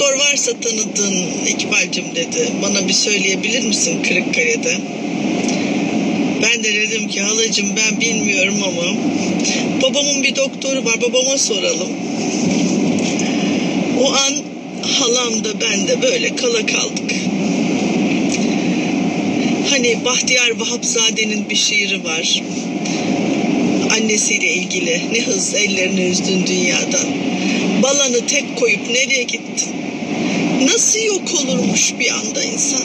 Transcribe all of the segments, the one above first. doktor varsa tanıdığın İkbal'cim dedi. Bana bir söyleyebilir misin Kırıkkale'de? Ben de dedim ki halacığım ben bilmiyorum ama babamın bir doktoru var, babama soralım. O an halam da ben de böyle kala kaldık. Hani Bahtiyar Vahapzade'nin bir şiiri var. Annesiyle ilgili. Ne hız ellerini üzdün dünyadan. Balanı tek koyup nereye gittin? Nasıl yok olurmuş bir anda insan?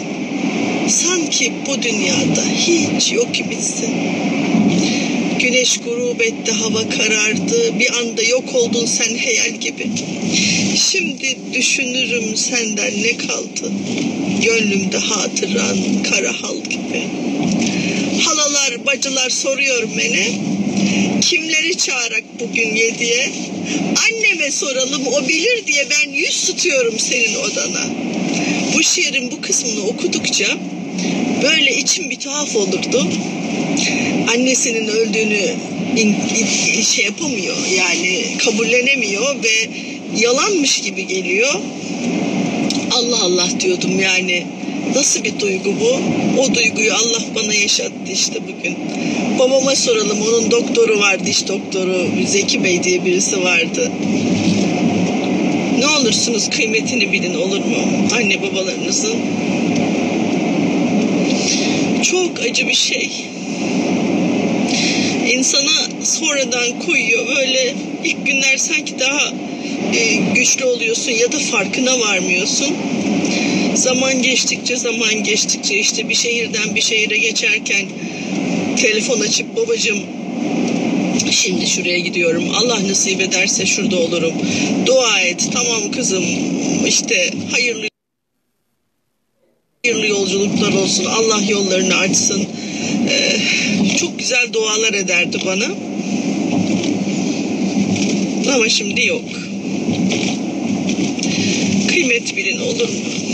Sanki bu dünyada hiç yok gibisin. Güneş grup etti, hava karardı. Bir anda yok oldun sen hayal gibi. Şimdi düşünürüm senden ne kaldı? Gönlümde hatıran kara hal gibi. Halalar, bacılar soruyor beni. Kimleri çağırak bugün yediye? Anneme soralım o bilir diye ben yüz tutuyorum senin odana. Bu şiirin bu kısmını okudukça böyle içim bir tuhaf olurdu. Annesinin öldüğünü şey yapamıyor yani kabullenemiyor ve yalanmış gibi geliyor. Allah Allah diyordum yani nasıl bir duygu bu? O duyguyu Allah bana yaşattı işte bugün. Babama soralım onun doktoru vardı, diş doktoru Zeki Bey diye birisi vardı. Ne olursunuz kıymetini bilin olur mu anne babalarınızın? Çok acı bir şey. İnsana sonradan koyuyor böyle ilk günler sanki daha güçlü oluyorsun ya da farkına varmıyorsun. Zaman geçtikçe işte bir şehirden bir şehire geçerken telefon açıp babacığım şimdi şuraya gidiyorum Allah nasip ederse şurada olurum dua et tamam kızım işte hayırlı yolculuklar olsun Allah yollarını açsın çok güzel dualar ederdi bana ama şimdi yok. Kıymet bilin olur mu?